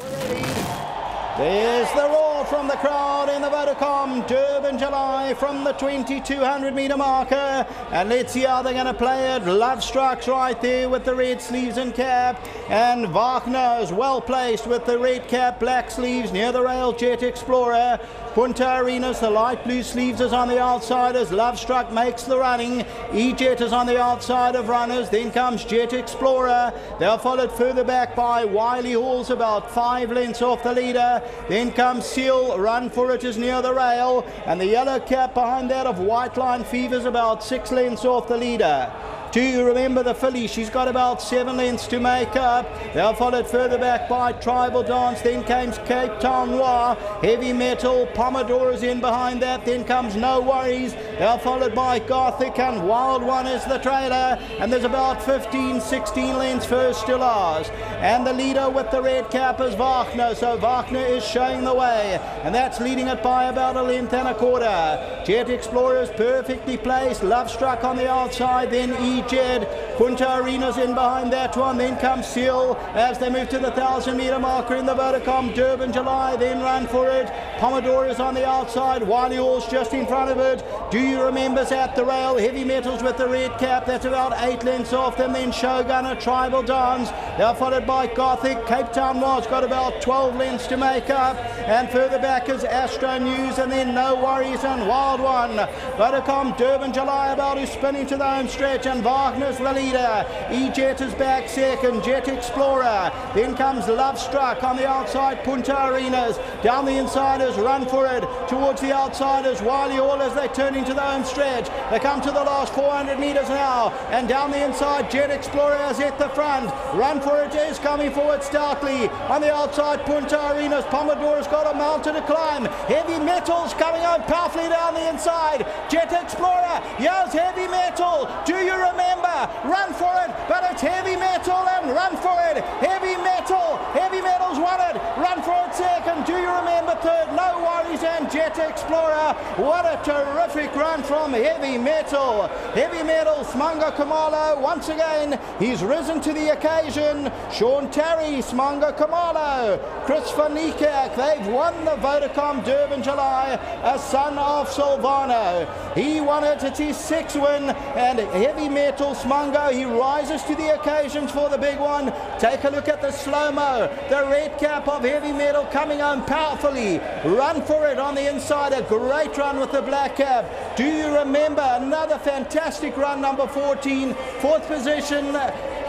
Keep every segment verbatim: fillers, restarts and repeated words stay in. There's the roar from the crowd in the Vodacom Durban July from the twenty-two hundred meter marker, and let's see how they're going to play it. Love Strikes right there with the red sleeves and cap, and Wagner is well placed with the red cap, black sleeves near the rail. Jet Explorer, Punta Arenas, the light blue sleeves is on the outside as Love Struck makes the running. E-Jet is on the outside of runners, then comes Jet Explorer. They're followed further back by Wiley Hall's about five lengths off the leader. Then comes Seal, Run For It is near the rail, and the yellow cap behind that of White Line Fever's about six lengths off the leader. Do You Remember, the filly, she's got about seven lengths to make up. They're followed further back by Tribal Dance, then comes Cape Town Noir. Heavy Metal, Pomodoro is in behind that, then comes No Worries. They're followed by Gothic, and Wild One is the trailer, and there's about fifteen, sixteen lengths first to last. And the leader with the red cap is Wagner, so Wagner is showing the way, and that's leading it by about a length and a quarter. Jet Explorer is perfectly placed, Love Struck on the outside, then E Jed, Punta Arenas in behind that one, then comes Seal as they move to the thousand meter marker in the Vodacom Durban July, then Run For It. Pomodoro is on the outside, Wiley Hall's just in front of it, Do You Remember's at the rail, Heavy Metal's with the red cap, that's about eight lengths off them, then Shogunner, Tribal Dance, they're followed by Gothic. Cape Town Noir's got about twelve lengths to make up, and further back is Astro News, and then No Worries and Wild One. Vodacom Durban July about is spinning to the home stretch, and Wagner's the leader. E-Jet is back second, Jet Explorer, then comes Love Struck on the outside, Punta Arenas, down the inside is Run For It, towards the outside is Wiley Hall as they turn into the home stretch. They come to the last four hundred meters now, and down the inside Jet Explorer is at the front, Run For It is coming forward stoutly, on the outside Punta Arenas, Pomodoro's got a mountain to climb, Heavy Metal's coming on powerfully down the inside, Jet Explorer, yells Heavy Metal, Do You Remember? Run For It, but it's Heavy Metal and Run For It. Heavy Metal, Heavy Metal's won it. Run For It second, Do You Remember third, No Worries and Jet Explorer. What a terrific run from Heavy Metal. Heavy Metal, Smanga Khumalo, once again, he's risen to the occasion. Sean Tarry, Smanga Khumalo, Chris Van Niekerk, they've won the Vodacom Durban July, a son of Silvano. He won it, it's his sixth win, and Heavy Metal Smango, he rises to the occasions for the big one. Take a look at the slow-mo, the red cap of Heavy Metal coming on powerfully, Run For It on the inside, a great run with the black cap. Do You Remember, another fantastic run, number fourteen, fourth position,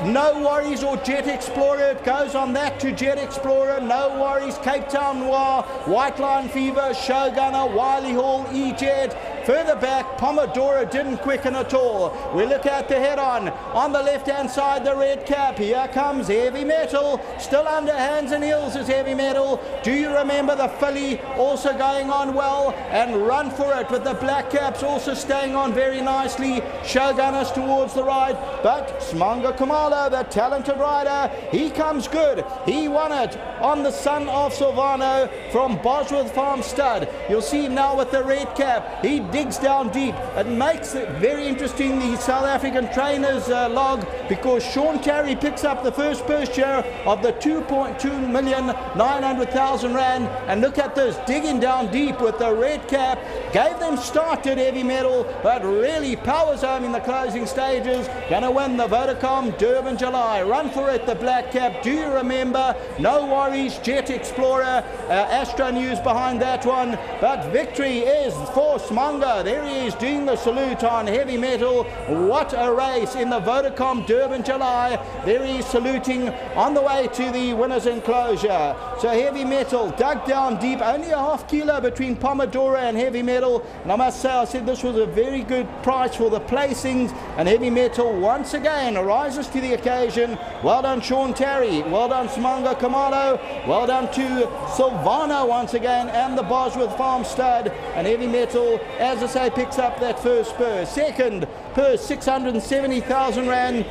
No Worries or Jet Explorer. It goes on that to Jet Explorer, No Worries, Cape Town Noir, White Line Fever, Shogunner, Wiley Hall, E-Jet. Further back, Pomodoro didn't quicken at all. We look at the head-on. On the left-hand side, the red cap. Here comes Heavy Metal. Still under hands and heels is Heavy Metal. Do You Remember, the filly also going on well, and Run For It with the black caps also staying on very nicely. Shogunners towards the right, but Smanga Khumalo, the talented rider, he comes good. He won it on the son of Silvano from Bosworth Farm Stud. You'll see him now with the red cap. He digs down deep. It makes it very interesting, the South African trainer's uh, log, because Sean Carey picks up the first purse share of the two point two million nine hundred thousand rand. And look at this, digging down deep with the red cap. Gave them started Heavy Metal, but really powers home in the closing stages. Gonna win the Vodacom Durban July. Run For It, the black cap, Do You Remember, No Worries, Jet Explorer, uh, Astro News behind that one, but victory is for Smanga. There he is doing the salute on Heavy Metal. What a race in the Vodacom Durban July. There he is saluting on the way to the winner's enclosure. So Heavy Metal dug down deep, only a half kilo between Pomodoro and Heavy Metal, and I must say, I said this was a very good price for the placings, and Heavy Metal once again rises to the occasion. Well done Sean Tarry, well done Smanga Khumalo, well done to Silvano once again and the Bosworth Farm Stud, and Heavy Metal, as I say, picks up that first purse. Second purse, six hundred seventy thousand rand.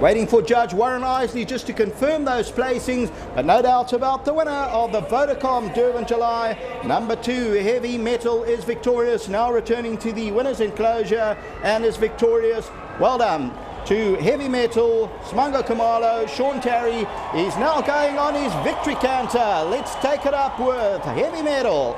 Waiting for Judge Warren Isley just to confirm those placings, but no doubt about the winner of the Vodacom Durban July. Number two, Heavy Metal, is victorious, now returning to the winner's enclosure and is victorious. Well done. to Heavy Metal. Smanga Khumalo, Sean Tarry is now going on his victory canter. Let's take it up with Heavy Metal.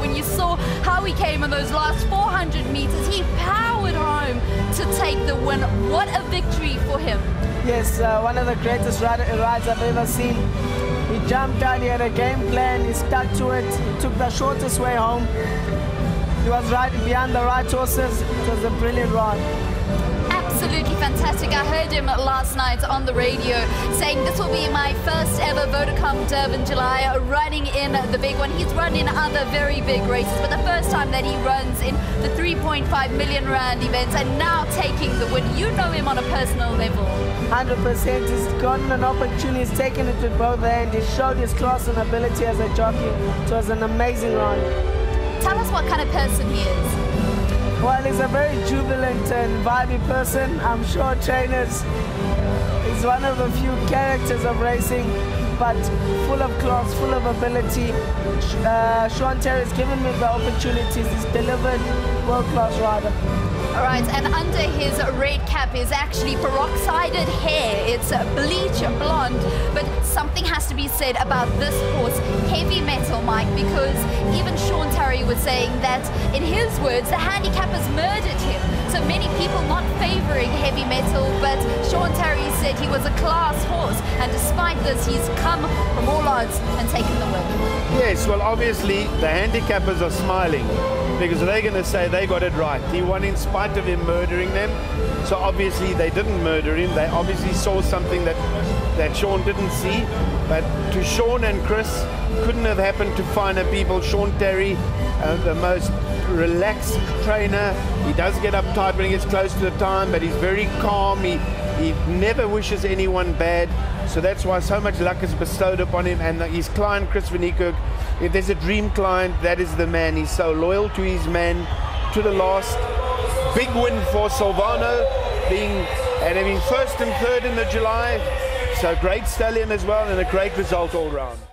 When you saw how he came in those last four hundred meters, he powered home to take the win. What a victory for him. Yes, uh, one of the greatest rides I've ever seen. He jumped out, he had a game plan, he stuck to it, he took the shortest way home. He was riding behind the right horses. It was a brilliant ride. Absolutely fantastic. I heard him last night on the radio saying this will be my first ever Vodacom Durban July, running in the big one. He's run in other very big races, but the first time that he runs in the three point five million rand events and now taking the win. You know him on a personal level. one hundred percent. He's gotten an opportunity, he's taken it with both hands. He showed his class and ability as a jockey. It was an amazing run. Tell us what kind of person he is. Well, he's a very jubilant and vibey person. I'm sure trainers, he's one of the few characters of racing, but full of class, full of ability. Uh, Sean Tarry has given me the opportunities. He's delivered, world-class rider. All right, and under his red cap is actually peroxided hair. It's bleach blonde, but something has to be said about this horse, Heavy Metal, Mike, because even Sean Tarry was saying that, in his words, the handicappers murdered him. So many people not favoring Heavy Metal, but Sean Tarry said he was a class horse, and despite this, he's come from all odds and taken the win. Yes, well, obviously, the handicappers are smiling, because they're going to say they got it right. He won in spite of him murdering them. So obviously they didn't murder him. They obviously saw something that, that Sean didn't see. But to Sean and Chris, couldn't have happened to finer people. Sean Tarry, uh, the most relaxed trainer. He does get uptight when he gets close to the time, but he's very calm. He, he never wishes anyone bad. So that's why so much luck is bestowed upon him. And his client, Chris Van Niekerk, if there's a dream client, that is the man. He's so loyal to his man, to the last. Big win for Silvano, being and having first and third in the July. So great stallion as well, and a great result all round.